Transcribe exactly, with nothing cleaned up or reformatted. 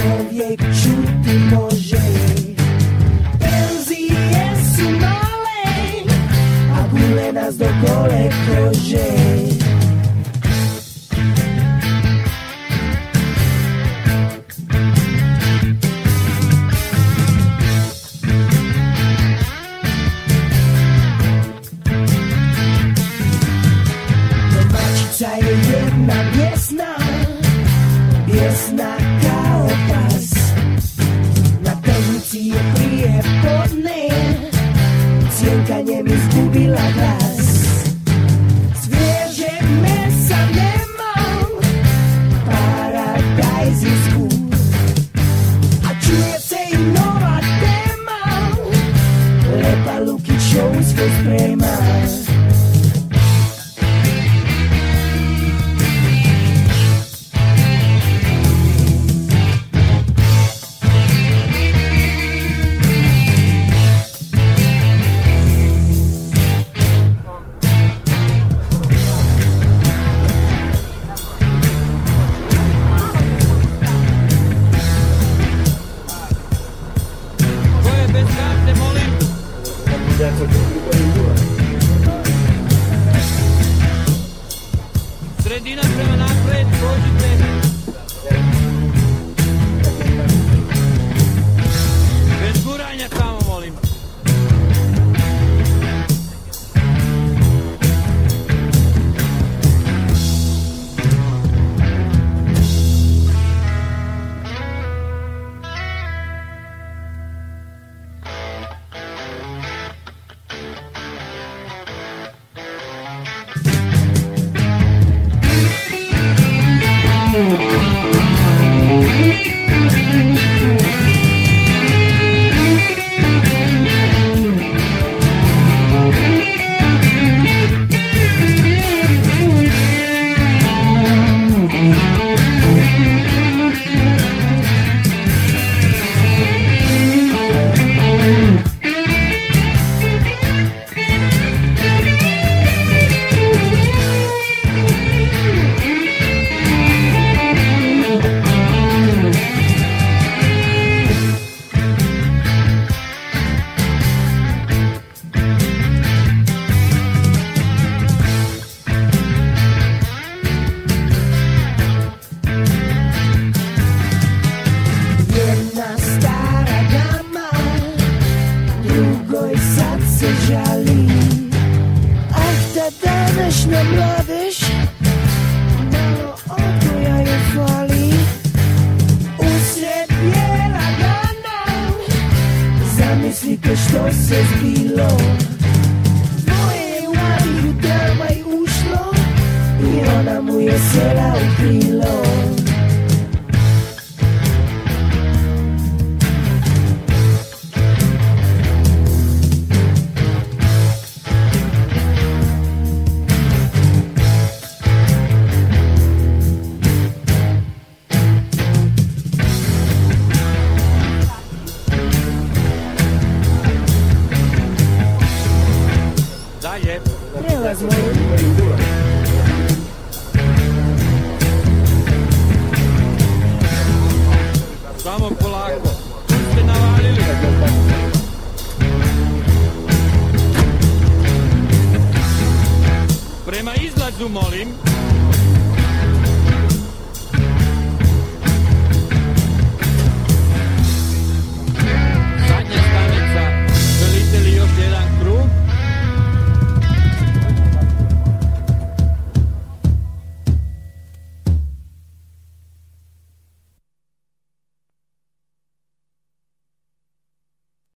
człowiek żółty może. Pędzi jest malej, a gule nas do kole kroży. Prema izlazu molim.